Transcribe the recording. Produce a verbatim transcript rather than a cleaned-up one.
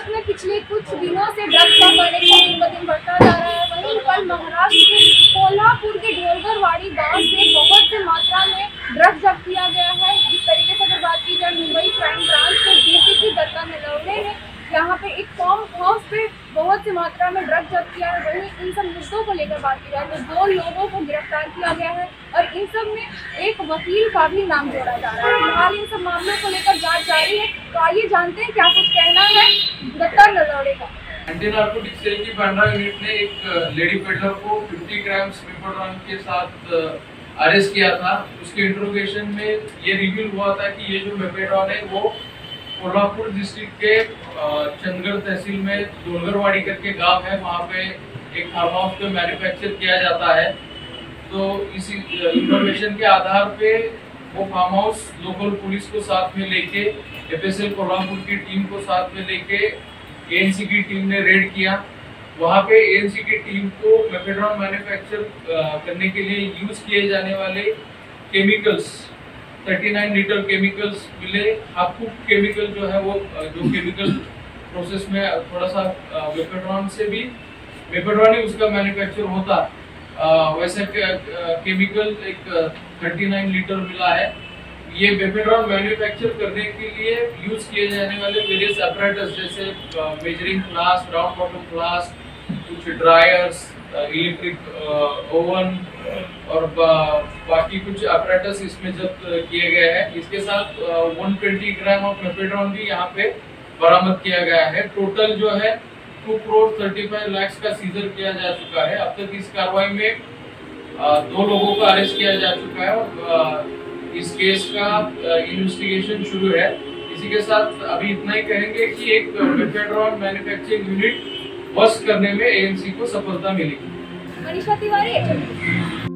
महाराष्ट्र में पिछले कुछ दिनों से ड्रग्स का प्रदर्शन दिन ब दिन बढ़ता जा रहा है। वहीं कल महाराष्ट्र के कोल्हापुर के ढोलगरवाड़ी गांव से बहुत से मात्रा में ड्रग्स जब्त किया गया है। इस तरीके से अगर बात की जाए मुंबई क्राइम ब्रांच के डी सी दत्ता नलावड़े ने यहाँ पे एक फॉर्म हाउस पे बहुत सी मात्रा में ड्रग्स जब्त किया है। वहीं इन सब मुद्दों को लेकर बात की जाए तो दो लोगों को गिरफ्तार किया गया है और इन सब में एक वकील का भी नाम जोड़ा जा रहा है। फिलहाल इन सब मामलों को लेकर जांच जारी है। तो आइए जानते हैं क्या कुछ कहना है दत्ता नलावड़े का। एंटी नार्कोटिक्स सेल की बांद्रा यूनिट ने एक लेडी पेडलर को पचास ग्राम्स मेफेड्रोन के साथ अरेस्ट किया था। उसके इंट्रोगेशन में ये रिवील हुआ था कि ये जो मेफेड्रोन है वो कोल्हापुर डिस्ट्रिक्ट के चंदगढ़ तहसील में ढोलगरवाड़ी करके गांव है, वहाँ पे एक फार्म हाउस पे मैन्युफैक्चर किया जाता है। तो इसी इंफॉर्मेशन के आधार पे वो फार्म हाउस लोकल पुलिस को साथ में लेके एफ एस एल कोल्हापुर की टीम को साथ में लेके ए एन सी की टीम ने रेड किया। वहाँ पे ए एन सी की टीम को मेफेड्रॉन मैन्युफैक्चर करने के लिए यूज किए जाने वाले केमिकल्स उनतालीस लीटर केमिकल्स मिले। हाफुक केमिकल जो है वो जो केमिकल प्रोसेस में थोड़ा सा वेफेड्रॉन से भी वेफेड्रॉन ही उसका मैन्युफैक्चर होता आ, वैसे के, केमिकल एक उनतालीस लीटर मिला है। ये वेफेड्रॉन मैन्युफैक्चर करने के लिए यूज किए जाने वाले वेरियस अपरेटस जैसे measuring flask, round bottom flask, कुछ ड्रायर्स, इलेक्ट्रिक ओवन और बा, बाकी कुछ अपरेटस इसमें जब्त किए गए हैं। इसके साथ एक सौ बीस ग्राम ऑफ मेफेड्रोन भी यहाँ पे बरामद किया गया है। टोटल जो है two crore thirty five lakh का सीजर किया जा चुका है। अब तक इस कार्रवाई में आ, दो लोगों को अरेस्ट किया जा चुका है और आ, इस केस का इन्वेस्टिगेशन शुरू है। इसी के साथ अभी इतना ही कहेंगे कि एक मेफेड्रोन मैन्युफैक्चरिंग यूनिट वश करने में ए एन सी को सफलता मिलेगी। मनीषा तिवारी।